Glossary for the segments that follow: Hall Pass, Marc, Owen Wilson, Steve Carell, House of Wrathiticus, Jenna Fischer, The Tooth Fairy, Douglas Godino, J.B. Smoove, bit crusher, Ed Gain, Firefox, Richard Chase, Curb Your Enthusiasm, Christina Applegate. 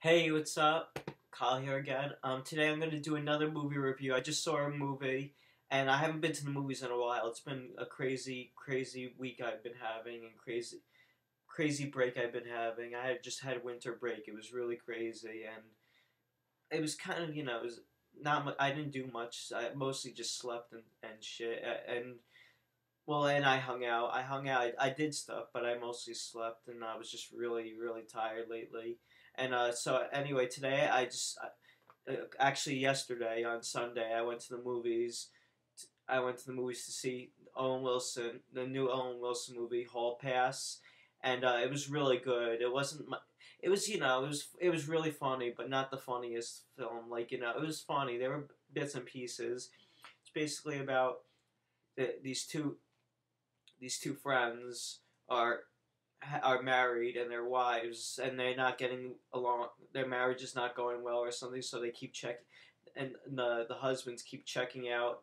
Hey, what's up? Kyle here again. Today I'm going to do another movie review. I just saw a movie, and I haven't been to the movies in a while. It's been a crazy, crazy week I've been having, and crazy break I've been having. I had just had winter break. It was really crazy, and it was kind of, you know, it was not much. I didn't do much. I mostly just slept and shit, and I hung out. I did stuff, but I mostly slept, and I was just really, really tired lately. And so anyway, today I just, actually yesterday on Sunday, I went to the movies. I went to the movies to see Owen Wilson, the new Owen Wilson movie, Hall Pass, and it was really good. It wasn't, it was really funny, but not the funniest film. Like, you know, it was funny. There were bits and pieces. It's basically about these two friends are married, and their wives, and they're not getting along, their marriage is not going well or something, so they keep checking, and the husbands keep checking out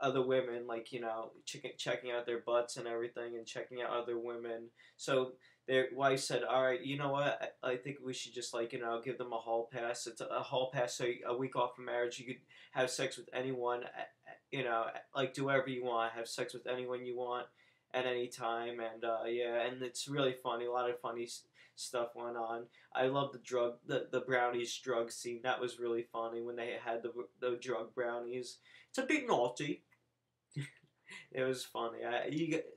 other women, like, you know, checking out their butts and everything, and checking out other women. So their wife said, all right, you know what, I think we should just, like, you know, give them a hall pass. It's a hall pass, so a week off from marriage, you could have sex with anyone, you know, like, do whatever you want, have sex with anyone you want, at any time, and yeah, and it's really funny. A lot of funny stuff went on. I love the brownies drug scene. That was really funny when they had the drug brownies. It's a bit naughty. It was funny.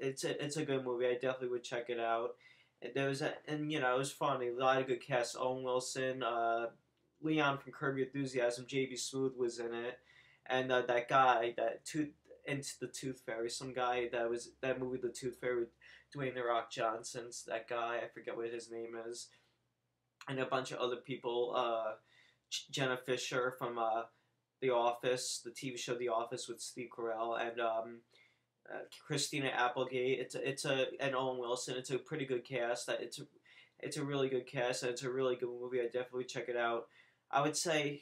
It's a good movie. I definitely would check it out. And you know, it was funny. A lot of good casts. Owen Wilson, Leon from Curb Your Enthusiasm, J.B. Smoove was in it, and that guy into The Tooth Fairy, some guy that was that movie The Tooth Fairy with Dwayne The Rock Johnson's, that guy, I forget what his name is, and a bunch of other people, Jenna Fischer from The Office, the TV show The Office with Steve Carell, and Christina Applegate. And Owen Wilson. It's a pretty good cast. It's a really good cast, and it's a really good movie. I definitely check it out. I would say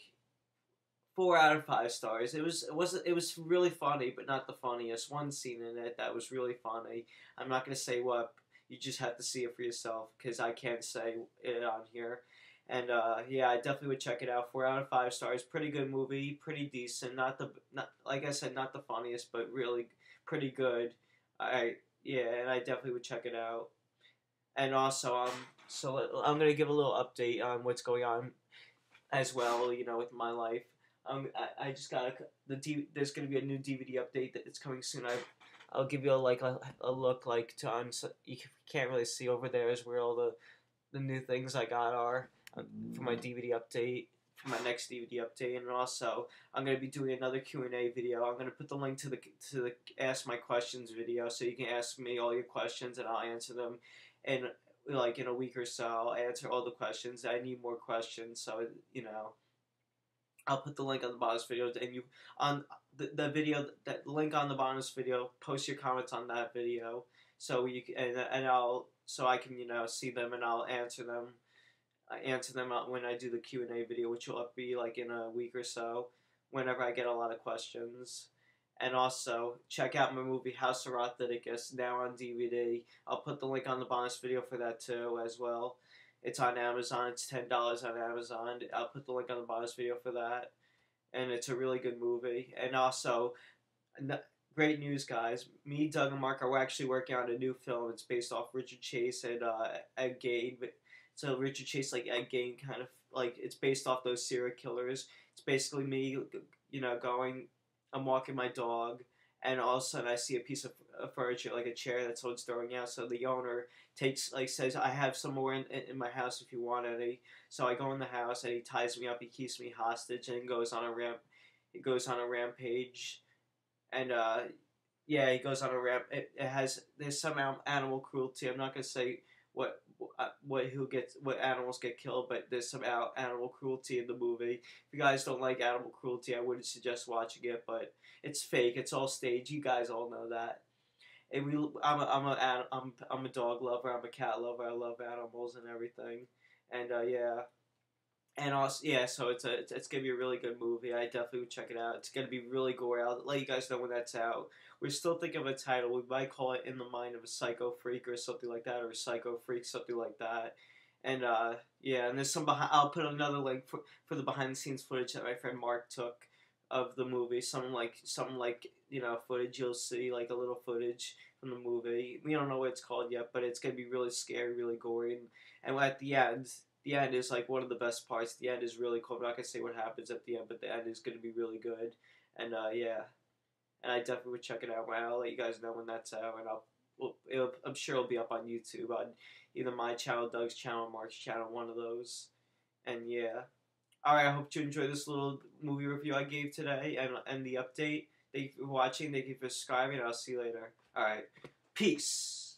4 out of 5 stars. It was really funny, but not the funniest. One scene in it that was really funny. I'm not gonna say what. You just have to see it for yourself, because I can't say it on here. And yeah, I definitely would check it out. 4 out of 5 stars. Pretty good movie. Pretty decent. Like I said, not the funniest, but really pretty good. Yeah, and I definitely would check it out. And also so I'm gonna give a little update on what's going on as well. You know, with my life. I just got there's gonna be a new DVD update that's coming soon. I'll give you a look, like, to you can't really see over there is where all the new things I got are for my DVD update, for my next DVD update. And also I'm gonna be doing another Q&A video. I'm gonna put the link to the Ask My Questions video, so you can ask me all your questions, and I'll answer them. And like in a week or so, I'll answer all the questions. I need more questions, so you know. I'll put the link on the bonus video, and you on the video, that link on the bonus video. Post your comments on that video, so you can, so I can, you know, see them, and I'll answer them. I answer them when I do the Q&A video, which will be like in a week or so, whenever I get a lot of questions. And also check out my movie House of Wrathiticus, now on DVD. I'll put the link on the bonus video for that too as well. It's on Amazon. It's $10 on Amazon. I'll put the link on the bonus video for that. And it's a really good movie. And also, great news, guys. Me, Doug, and Mark are actually working on a new film. It's based off Richard Chase and Ed Gain. So Richard Chase, like Ed Gain, kind of, like, it's based off those serial killers. It's basically me, you know, I'm walking my dog, and all of a sudden I see a piece of furniture, like a chair that someone's throwing out. So the owner says, I have some more in my house if you want any. So I go in the house, and he ties me up, he keeps me hostage, and goes on a rampage. And yeah, he goes on a ramp. There's some animal cruelty. I'm not gonna say what animals get killed, but there's some animal cruelty in the movie. If you guys don't like animal cruelty, I wouldn't suggest watching it, but it's fake. It's all staged. You guys all know that. And I'm a dog lover. I'm a cat lover. I love animals and everything. And yeah, and also, yeah. So it's gonna be a really good movie. I definitely would check it out. It's gonna be really gory. I'll let you guys know when that's out. We're still thinking of a title. We might call it "In the Mind of a Psycho Freak" or something like that, or "Psycho Freak," something like that. And yeah, and there's some behind. I'll put another link for the behind the scenes footage that my friend Mark took of the movie. Some you know, footage you'll see, like a little footage from the movie. We don't know what it's called yet, but it's gonna be really scary, really gory, and at the end is like one of the best parts. The end is really cool. I'm not gonna say what happens at the end, but the end is gonna be really good. And yeah, and I definitely would check it out. I'll let you guys know when that's out, and I'm sure it'll be up on YouTube on either my channel, Doug's channel, Mark's channel, one of those. And yeah. Alright, I hope you enjoyed this little movie review I gave today and the update. Thank you for watching, thank you for subscribing, and I'll see you later. Alright, peace!